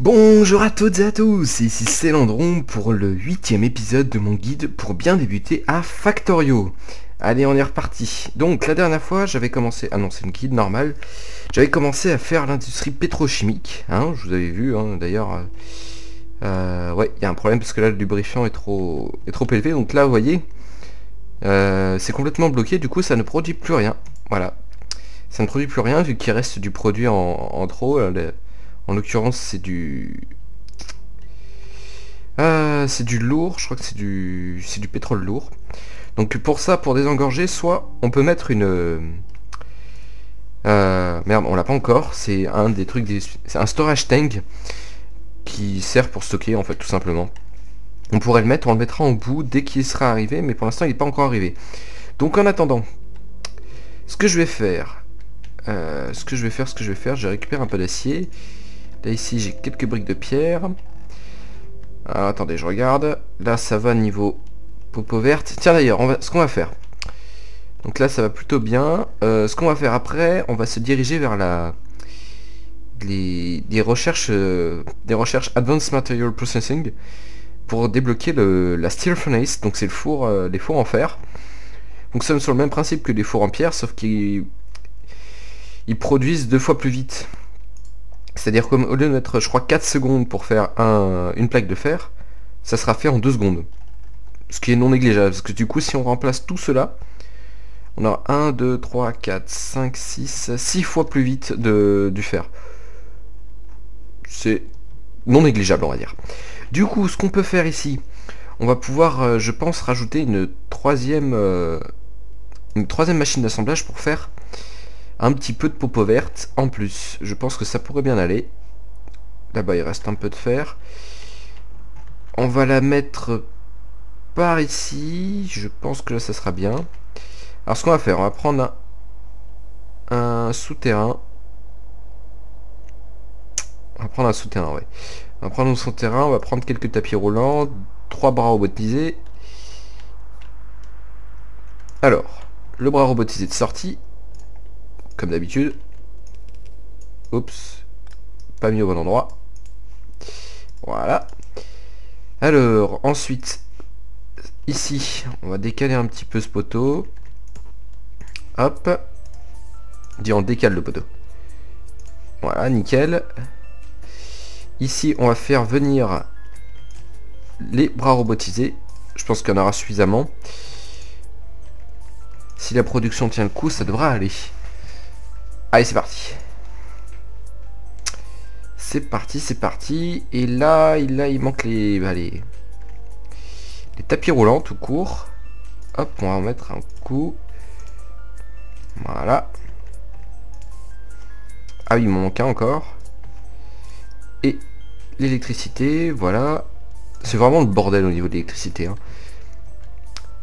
Bonjour à toutes et à tous, ici Selandron pour le 8e épisode de mon guide pour bien débuter à Factorio. Allez, on est reparti. Donc la dernière fois j'avais commencé, ah non c'est une guide normale, j'avais commencé à faire l'industrie pétrochimique, hein, je vous avais vu hein, d'ailleurs, ouais il y a un problème parce que là le lubrifiant est trop élevé, donc là vous voyez, c'est complètement bloqué, du coup ça ne produit plus rien, voilà, ça ne produit plus rien vu qu'il reste du produit en trop, en l'occurrence c'est du lourd, je crois que c'est du pétrole lourd. Donc pour ça, pour désengorger, soit on peut mettre une... merde, on l'a pas encore, c'est un des trucs, c'est un storage tank qui sert pour stocker en fait tout simplement. On pourrait le mettre, on le mettra en bout dès qu'il sera arrivé, mais pour l'instant il n'est pas encore arrivé. Donc en attendant, ce que je vais faire, je récupère un peu d'acier. Là ici j'ai quelques briques de pierre. Alors, attendez, je regarde. Là ça va niveau popo verte. Tiens d'ailleurs, ce qu'on va faire. Donc là ça va plutôt bien. Ce qu'on va faire après, on va se diriger vers les recherches Advanced Material Processing pour débloquer la Steel Furnace. Donc c'est le four, les fours en fer. Fonctionnent sur le même principe que les fours en pierre, sauf qu'ils produisent 2 fois plus vite. C'est-à-dire qu'au lieu de mettre, je crois, 4 secondes pour faire une plaque de fer, ça sera fait en 2 secondes. Ce qui est non négligeable, parce que du coup, si on remplace tout cela, on aura 1, 2, 3, 4, 5, 6, 6 fois plus vite du fer. C'est non négligeable, on va dire. Du coup, ce qu'on peut faire ici, on va pouvoir, je pense, rajouter une troisième machine d'assemblage pour faire un petit peu de popo verte en plus. Je pense que ça pourrait bien aller. Là-bas il reste un peu de fer. On va la mettre par ici. Je pense que là ça sera bien. Alors ce qu'on va faire, on va prendre un souterrain. On va prendre un souterrain, ouais. On va prendre un souterrain, on va prendre quelques tapis roulants, 3 bras robotisés. Alors, le bras robotisé de sortie. Comme d'habitude. Oups. Pas mis au bon endroit. Voilà. Alors, ensuite, ici, on va décaler un petit peu ce poteau. Hop. On décale le poteau. Voilà, nickel. Ici, on va faire venir les bras robotisés. Je pense qu'il y en aura suffisamment. Si la production tient le coup, ça devra aller. Allez, c'est parti. C'est parti, c'est parti. Et là, il manque les tapis roulants tout court. Hop, on va en mettre un coup. Voilà. Ah oui, il m'en manque un encore. Et l'électricité, voilà. C'est vraiment le bordel au niveau de l'électricité, hein.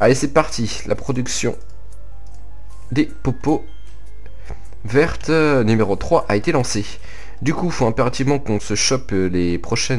Allez, c'est parti. La production des popos verte numéro 3 a été lancée. Du coup, il faut impérativement qu'on se chope les prochains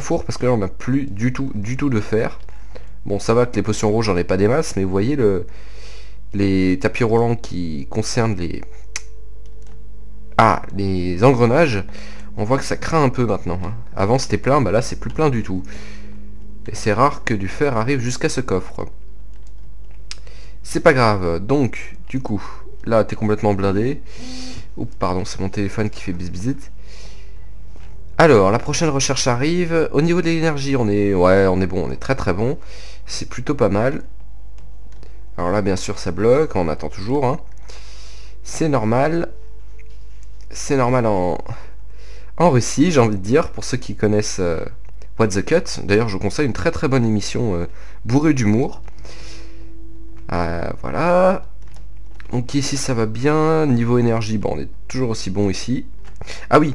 fours, parce que là on n'a plus du tout de fer. Bon, ça va que les potions rouges j'en ai pas des masses, mais vous voyez les tapis roulants qui concernent les engrenages, on voit que ça craint un peu maintenant, hein. Avant c'était plein, bah là c'est plus plein du tout. Et c'est rare que du fer arrive jusqu'à ce coffre. C'est pas grave. Donc du coup, là, t'es complètement blindé. Oups, pardon, c'est mon téléphone qui fait bisbisite. Alors, la prochaine recherche arrive. Au niveau de l'énergie, on est bon, on est très très bon. C'est plutôt pas mal. Alors là, bien sûr, ça bloque. On attend toujours, hein. C'est normal. C'est normal en Russie, j'ai envie de dire. Pour ceux qui connaissent What the Cut. D'ailleurs, je vous conseille une très très bonne émission bourrée d'humour. Voilà. Donc ici ça va bien, niveau énergie, bon on est toujours aussi bon ici. Ah oui,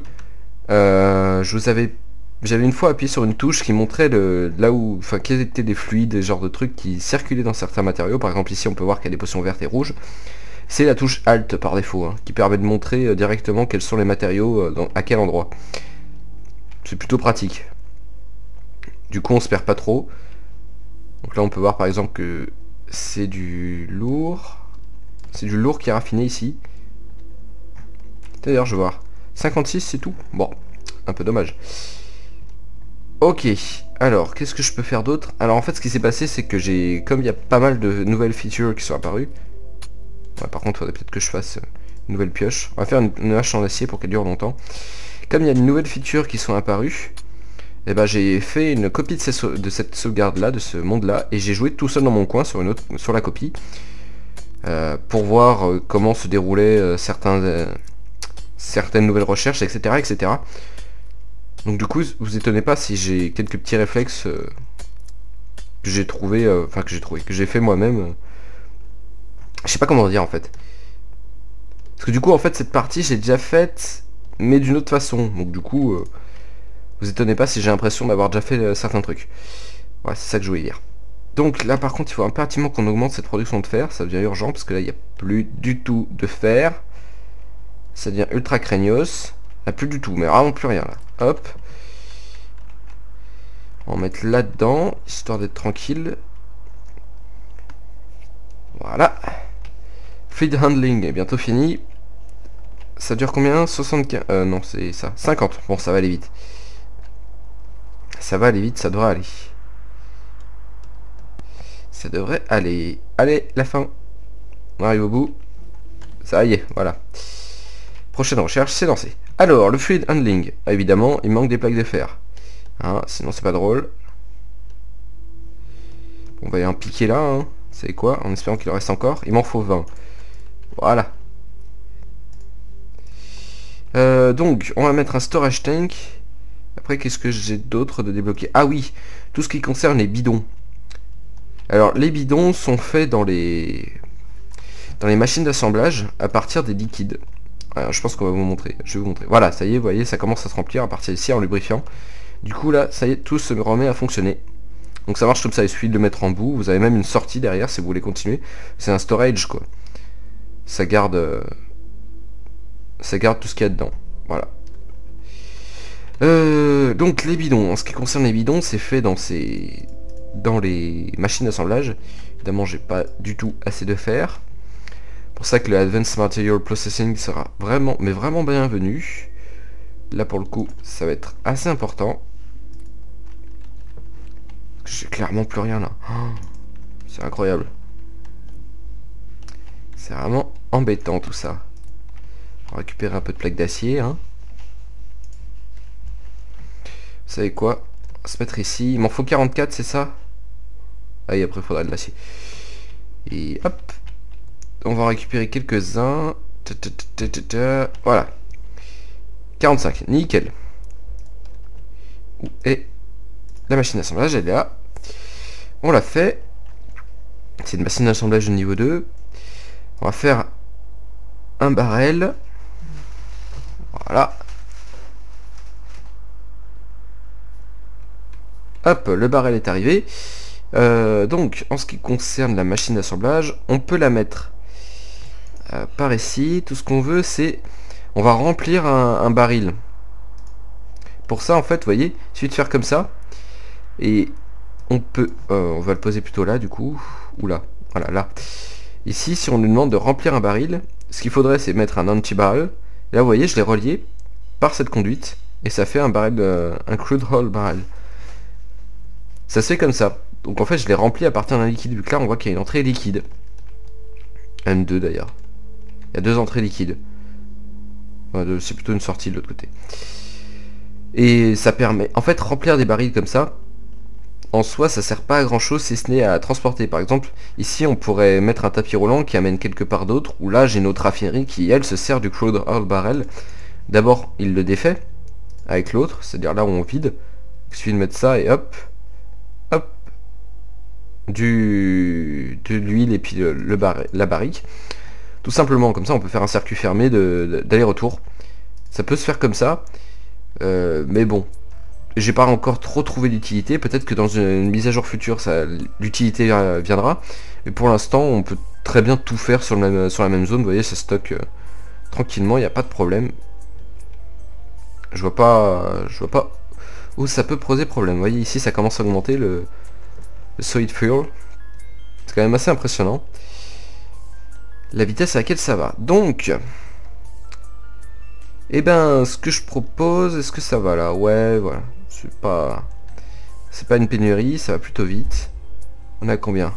j'avais une fois appuyé sur une touche qui montrait quels étaient les fluides, les genres de trucs qui circulaient dans certains matériaux. Par exemple ici on peut voir qu'il y a des potions vertes et rouges. C'est la touche Alt par défaut, hein, qui permet de montrer directement quels sont les matériaux, à quel endroit. C'est plutôt pratique. Du coup on se perd pas trop. Donc là on peut voir par exemple que c'est du lourd. C'est du lourd qui est raffiné ici. D'ailleurs je vois. 56 c'est tout. Bon. un peu dommage. Ok, alors qu'est-ce que je peux faire d'autre? Alors en fait ce qui s'est passé c'est que j'ai, comme il y a pas mal de nouvelles features qui sont apparues, ouais, par contre il faudrait peut-être que je fasse une nouvelle pioche. On va faire une hache en acier pour qu'elle dure longtemps. Comme il y a de nouvelles features qui sont apparues, et ben j'ai fait une copie de cette sauvegarde là, de ce monde là, et j'ai joué tout seul dans mon coin sur, sur la copie, pour voir comment se déroulaient certaines nouvelles recherches, etc., etc. Donc du coup vous étonnez pas si j'ai quelques petits réflexes que j'ai trouvé, enfin que j'ai fait moi-même. Je sais pas comment dire en fait. Parce que du coup en fait cette partie j'ai déjà faite, mais d'une autre façon. Donc du coup vous étonnez pas si j'ai l'impression d'avoir déjà fait certains trucs. Ouais, c'est ça que je voulais dire. Donc là par contre il faut impérativement qu'on augmente cette production de fer, ça devient urgent parce que là il n'y a plus du tout de fer. Ça devient ultra craignos. Là plus du tout, mais vraiment plus rien là. Hop. On va mettre là-dedans, histoire d'être tranquille. Voilà. Fluid handling est bientôt fini. Ça dure combien? 75. Non, c'est ça. 50. Bon, ça va aller vite. Ça va aller vite, ça devrait aller. Ça devrait aller. Allez, la fin. On arrive au bout. Ça y est, voilà. Prochaine recherche, c'est lancé. Alors, le fluid handling. Évidemment, il manque des plaques de fer. Hein, sinon, c'est pas drôle. On va y en piquer là. Hein. C'est quoi? En espérant qu'il en reste encore. Il m'en faut 20. Voilà. Donc, on va mettre un storage tank. Après, qu'est-ce que j'ai d'autre de débloquer? Ah oui, tout ce qui concerne les bidons. Alors, les bidons sont faits dans les machines d'assemblage à partir des liquides. Alors, je pense qu'on va vous montrer, je vais vous montrer. Voilà, ça y est, vous voyez, ça commence à se remplir à partir d'ici en lubrifiant. Du coup, là, ça y est, tout se remet à fonctionner. Donc ça marche comme ça, il suffit de le mettre en bout. Vous avez même une sortie derrière si vous voulez continuer. C'est un storage, quoi. Ça garde tout ce qu'il y a dedans. Voilà. Donc les bidons. En ce qui concerne les bidons, c'est fait dans les machines d'assemblage. Évidemment, j'ai pas du tout assez de fer. C'est pour ça que le Advanced Material Processing sera vraiment, mais vraiment bienvenu. Là pour le coup, ça va être assez important. J'ai clairement plus rien là. Oh, c'est incroyable. C'est vraiment embêtant tout ça. On va récupérer un peu de plaques d'acier. Hein. Vous savez quoi? On va se mettre ici. Il m'en faut 44, c'est ça? Ah et après il faudra de l'acier. Et hop. On va en récupérer quelques-uns. Voilà. 45. Nickel. Et la machine d'assemblage, elle est là. On l'a fait. C'est une machine d'assemblage de niveau 2. On va faire un barrel. Voilà. Hop, le barrel est arrivé. Donc, en ce qui concerne la machine d'assemblage, on peut la mettre... par ici, tout ce qu'on veut c'est on va remplir un baril. Pour ça en fait, vous voyez, il suffit de faire comme ça et on peut on va le poser plutôt là du coup, ou là, voilà, là ici. Si on nous demande de remplir un baril, ce qu'il faudrait c'est mettre un anti-barrel. Là vous voyez, je l'ai relié par cette conduite et ça fait un baril, un crude oil barrel. Ça se fait comme ça. Donc en fait je l'ai rempli à partir d'un liquide, vu que là on voit qu'il y a une entrée liquide, M2 d'ailleurs. Il y a deux entrées liquides. Enfin, c'est plutôt une sortie de l'autre côté. Et ça permet... En fait, remplir des barils comme ça, en soi, ça sert pas à grand chose si ce n'est à transporter. Par exemple, ici, on pourrait mettre un tapis roulant qui amène quelque part d'autre. Ou là, j'ai notre raffinerie qui, elle, se sert du crude oil barrel. D'abord, il le défait avec l'autre. C'est-à-dire là où on vide. Il suffit de mettre ça et hop. Hop. De l'huile et puis la barrique. Tout simplement, comme ça on peut faire un circuit fermé d'aller-retour. Ça peut se faire comme ça, mais bon, j'ai pas encore trop trouvé d'utilité. Peut-être que dans une mise à jour future, l'utilité viendra. Mais pour l'instant, on peut très bien tout faire sur la même zone. Vous voyez, ça stocke tranquillement, il n'y a pas de problème. Je vois pas où ça peut poser problème. Vous voyez, ici, ça commence à augmenter le solid fuel. C'est quand même assez impressionnant. La vitesse à laquelle ça va. Donc, Eh ben, ce que je propose, est-ce que ça va là? Ouais, voilà. C'est pas une pénurie, ça va plutôt vite. On a combien?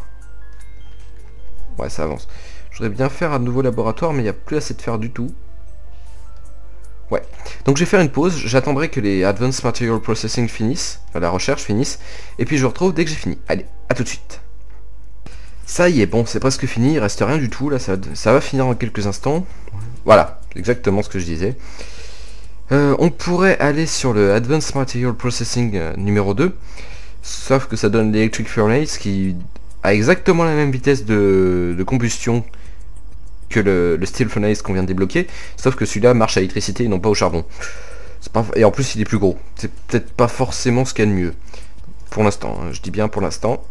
Ouais, ça avance. Je voudrais bien faire un nouveau laboratoire, mais il n'y a plus assez de fer du tout. Ouais. Donc je vais faire une pause, j'attendrai que les Advanced Material Processing finissent, enfin, la recherche finisse, et puis je vous retrouve dès que j'ai fini. Allez, à tout de suite. Ça y est, bon, c'est presque fini, il reste rien du tout, là, ça va finir en quelques instants. Voilà, exactement ce que je disais. On pourrait aller sur le Advanced Material Processing numéro 2, sauf que ça donne l'Electric Furnace qui a exactement la même vitesse de combustion que le Steel Furnace qu'on vient de débloquer, sauf que celui-là marche à l'électricité et non pas au charbon. Et en plus il est plus gros, c'est peut-être pas forcément ce qu'il y a de mieux. Pour l'instant, hein, je dis bien pour l'instant.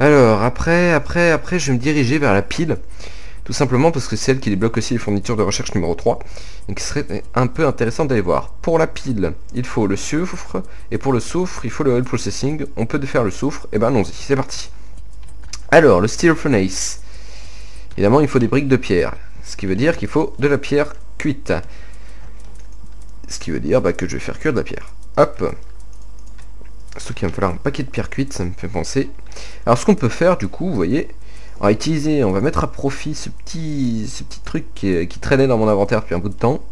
Alors après je vais me diriger vers la pile, tout simplement parce que c'est elle qui débloque aussi les fournitures de recherche numéro 3, donc ce serait un peu intéressant d'aller voir. Pour la pile, il faut le soufre, et pour le soufre, il faut le oil processing. On peut défaire le soufre, et ben allons-y, c'est parti. Alors, le steel furnace, évidemment il faut des briques de pierre, ce qui veut dire qu'il faut de la pierre cuite, ce qui veut dire bah, que je vais faire cuire de la pierre. Hop, surtout qu'il va me falloir un paquet de pierre cuite, ça me fait penser. Alors ce qu'on peut faire du coup, vous voyez, on va utiliser, on va mettre à profit ce petit truc qui traînait dans mon inventaire depuis un bout de temps.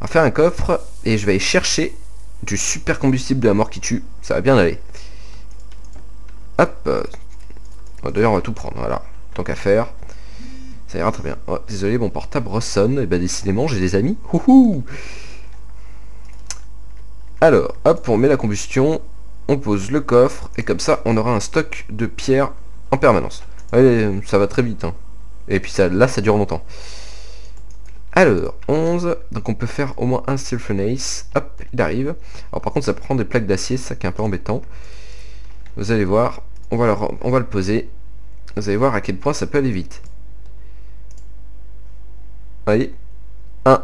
On va faire un coffre et je vais aller chercher du super combustible de la mort qui tue, ça va bien aller. Hop, oh, d'ailleurs on va tout prendre, voilà, tant qu'à faire. Ça ira très bien. Oh, désolé, mon portable ressonne, et ben décidément j'ai des amis. Houhou. Alors, hop, on met la combustion, on pose le coffre, et comme ça on aura un stock de pierres en permanence. Ouais, ça va très vite, hein. Et puis ça, là ça dure longtemps. Alors, 11, donc on peut faire au moins un steel furnace. Hop, il arrive. Alors par contre ça prend des plaques d'acier, ça qui est un peu embêtant. Vous allez voir, on va le poser. Vous allez voir à quel point ça peut aller vite. Allez, 1,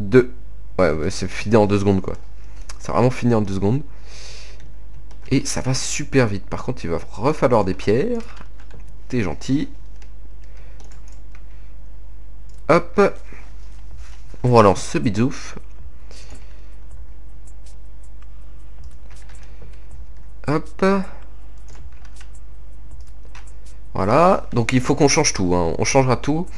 2, ouais c'est fini en 2 secondes quoi. C'est vraiment fini en 2 secondes. Et ça va super vite. Par contre il va falloir des pierres. T'es gentil. Hop. On relance ce bidouf. Hop. Voilà. Donc il faut qu'on change tout, hein. On changera tout.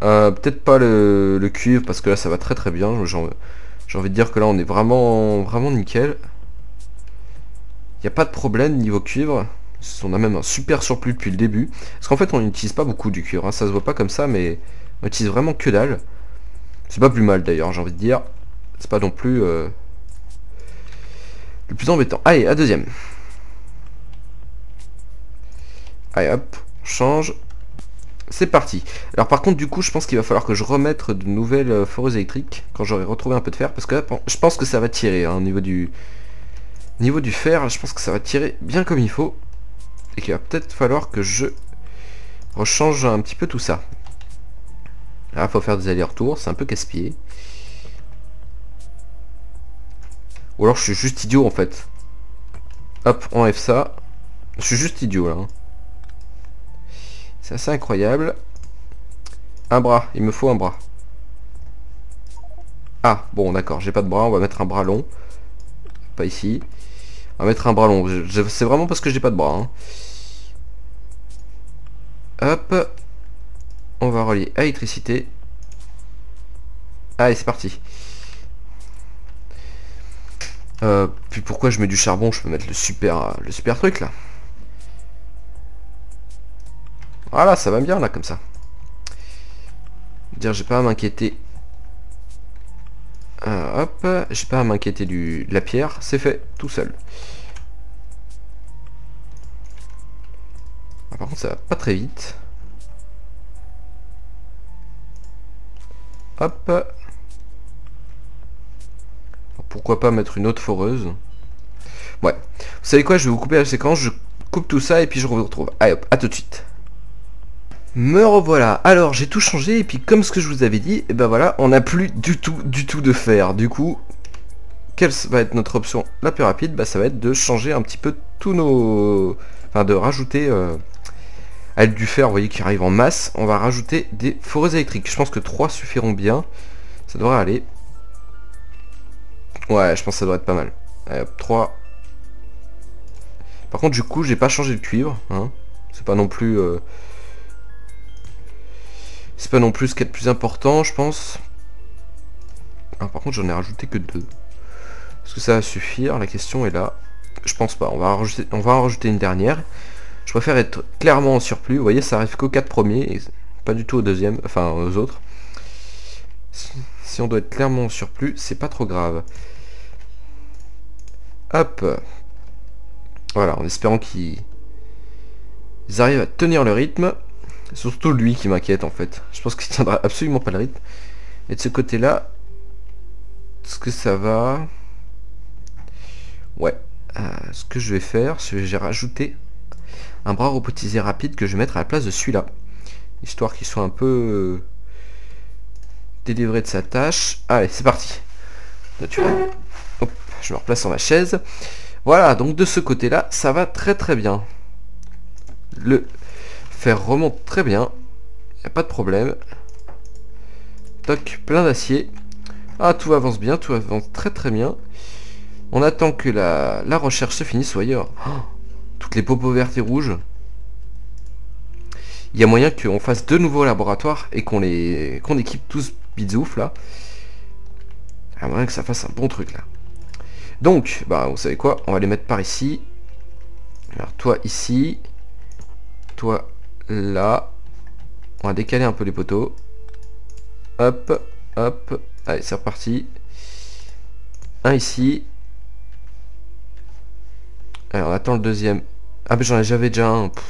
Peut-être pas le cuivre parce que là ça va très très bien. J'ai envie de dire que là on est vraiment nickel. Il n'y a pas de problème niveau cuivre. On a même un super surplus depuis le début. Parce qu'en fait on n'utilise pas beaucoup du cuivre, hein. Ça se voit pas comme ça mais on utilise vraiment que dalle. C'est pas plus mal d'ailleurs, j'ai envie de dire. C'est pas non plus le plus embêtant. Allez, à deuxième. Allez hop, on change. C'est parti. Alors par contre du coup je pense qu'il va falloir que je remette de nouvelles foreuses électriques quand j'aurai retrouvé un peu de fer. Parce que là, je pense que ça va tirer, hein, au niveau du fer, je pense que ça va tirer bien comme il faut. Et qu'il va peut-être falloir que je rechange un petit peu tout ça. Là, faut faire des allers-retours, c'est un peu casse-pied. Ou alors je suis juste idiot en fait. Hop, on enlève ça. Je suis juste idiot là. C'est assez incroyable. Un bras, il me faut un bras. Ah, bon d'accord, j'ai pas de bras, on va mettre un bras long. Pas ici. On va mettre un bras long, c'est vraiment parce que j'ai pas de bras, hein. Hop. On va relier à l'électricité. Allez, c'est parti. Puis pourquoi je mets du charbon? Je peux mettre le super truc là. Voilà, ça va bien là comme ça. Dire j'ai pas à m'inquiéter. Hop, j'ai pas à m'inquiéter de la pierre, c'est fait tout seul. Ah, par contre ça va pas très vite. Hop. Alors, pourquoi pas mettre une autre foreuse. Ouais. Vous savez quoi, je vais vous couper la séquence, je coupe tout ça et puis je vous retrouve. Allez hop, à tout de suite. Me revoilà. Alors j'ai tout changé et puis comme ce que je vous avais dit, et ben voilà, on n'a plus du tout de fer. Du coup, quelle va être notre option la plus rapide? Bah ça va être de changer un petit peu tous nos... Enfin de rajouter à du fer, vous voyez, qui arrive en masse. On va rajouter des foreuses électriques. Je pense que 3 suffiront bien. Ça devrait aller. Ouais, je pense que ça devrait être pas mal. Allez, hop, 3. Par contre, du coup, j'ai pas changé le cuivre. Hein. C'est pas non plus... C'est pas non plus ce qu'il y a de plus important, je pense. Ah, par contre, j'en ai rajouté que 2. Est-ce que ça va suffire? La question est là. Je pense pas. On va en rajouter une dernière. Je préfère être clairement en surplus. Vous voyez, ça arrive qu'aux 4 premiers, et pas du tout aux deuxièmes, enfin aux autres. Si on doit être clairement en surplus, c'est pas trop grave. Hop. Voilà, en espérant qu'ils arrivent à tenir le rythme. Surtout lui qui m'inquiète en fait. Je pense qu'il tiendra absolument pas le rythme. Et de ce côté-là, est-ce que ça va? Ouais. Ce que je vais faire, c'est que j'ai rajouté un bras robotisé rapide que je vais mettre à la place de celui-là, histoire qu'il soit un peu délivré de sa tâche. Allez, c'est parti. Naturel. Hop, je me replace sur ma chaise. Voilà, donc de ce côté-là, ça va très très bien. Le fer remonte très bien. Y a pas de problème. Toc, plein d'acier. Ah, tout avance bien, tout avance très très bien. On attend que la recherche se finisse ou ailleurs. Oh, toutes les popos vertes et rouges. Il y a moyen qu'on fasse de nouveaux laboratoires et qu'on équipe tous bizouf là. Il y a moyen que ça fasse un bon truc là. Donc, bah vous savez quoi, on va les mettre par ici. Alors toi ici. Toi là. On va décaler un peu les poteaux. Hop, hop. Allez, c'est reparti. Un ici. Alors on attend le deuxième. Ah mais j'avais déjà un. Pff.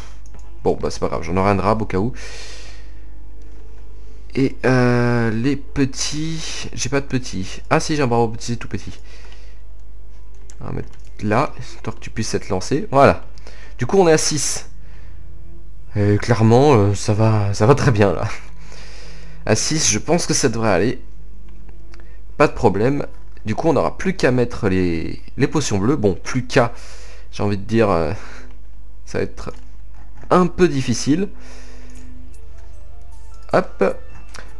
Bon bah c'est pas grave, j'en aurai un drabe au cas où. Et les petits. J'ai pas de petits. Ah si, j'ai un bras robotisé tout petit. On va mettre là, histoire que tu puisses être lancé. Voilà. Du coup on est à 6. Et clairement, ça va très bien là. À 6, je pense que ça devrait aller. Pas de problème. Du coup on n'aura plus qu'à mettre les potions bleues. Bon, plus qu'à. J'ai envie de dire, ça va être un peu difficile. Hop.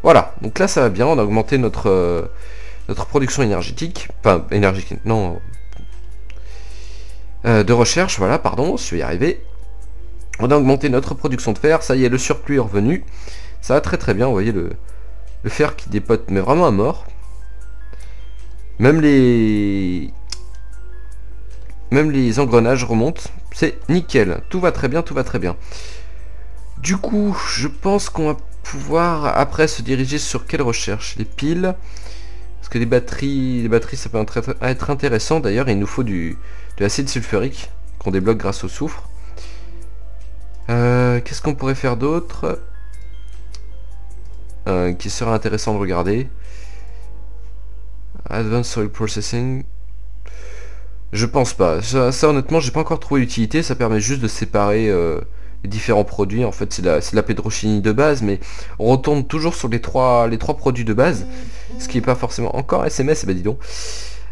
Voilà. Donc là, ça va bien. On a augmenté notre production énergétique. Enfin, énergétique, non. De recherche, voilà, pardon. Je vais y arriver. On a augmenté notre production de fer. Ça y est, le surplus est revenu. Ça va très très bien. Vous voyez le fer qui dépote, mais vraiment à mort. Même les engrenages remontent, c'est nickel, tout va très bien, tout va très bien. Du coup, je pense qu'on va pouvoir après se diriger sur quelle recherche? Les piles, parce que les batteries ça peut être intéressant d'ailleurs, il nous faut de l'acide sulfurique qu'on débloque grâce au soufre. Qu'est-ce qu'on pourrait faire d'autre qui serait intéressant de regarder? Advanced Material Processing. Je pense pas. Ça honnêtement, j'ai pas encore trouvé l'utilité. Ça permet juste de séparer les différents produits. En fait, c'est de la pétrochimie de base, mais on retourne toujours sur les trois produits de base. Ce qui est pas forcément... Encore SMS, bah dis donc.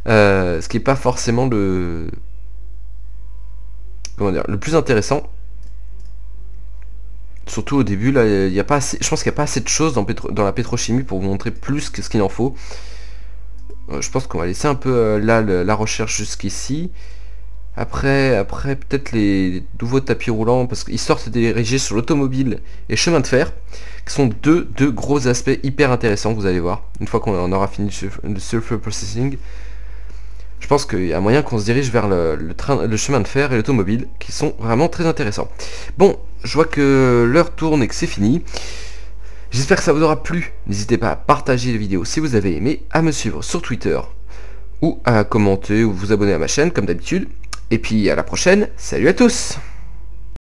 Ce qui est pas forcément le... Comment dire? Le plus intéressant. Surtout au début, là, y a pas assez... Je pense qu'il n'y a pas assez de choses dans la pétrochimie pour vous montrer plus que ce qu'il en faut. Je pense qu'on va laisser un peu là la recherche jusqu'ici. Après peut-être les nouveaux tapis roulants, parce qu'ils sortent des dirigés sur l'automobile et chemin de fer, qui sont deux gros aspects hyper intéressants, vous allez voir, une fois qu'on aura fini le sulfur processing. Je pense qu'il y a moyen qu'on se dirige vers le chemin de fer et l'automobile, qui sont vraiment très intéressants. Bon, je vois que l'heure tourne et que c'est fini. J'espère que ça vous aura plu, n'hésitez pas à partager la vidéo si vous avez aimé, à me suivre sur Twitter, ou à commenter ou vous abonner à ma chaîne comme d'habitude, et puis à la prochaine, salut à tous!